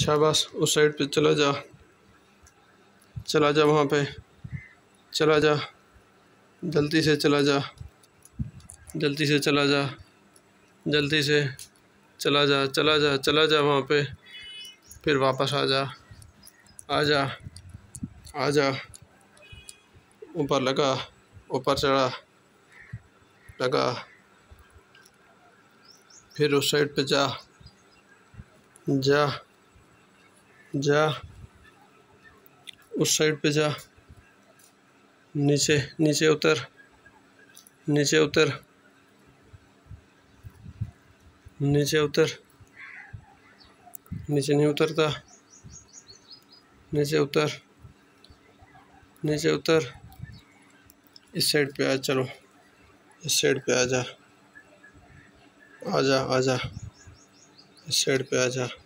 शाबाश, उस साइड पे चला जा, चला जा, वहाँ पे चला जा, जल्दी से चला जा, जल्दी से चला जा, जल्दी से चला जा, चला जा, चला जा वहाँ पे, फिर वापस आ जा, आ जा, आ जा, ऊपर लगा, ऊपर चढ़ा, लगा, फिर उस साइड पे जा, जा, जा, उस साइड पे जा, नीचे, नीचे उतर, नीचे उतर, नीचे उतर, नीचे नहीं उतरता, नीचे उतर, नीचे उतर, इस साइड पे आ, चलो इस साइड पे आ जा, आ जा, आ जा, इस साइड पे आ जा।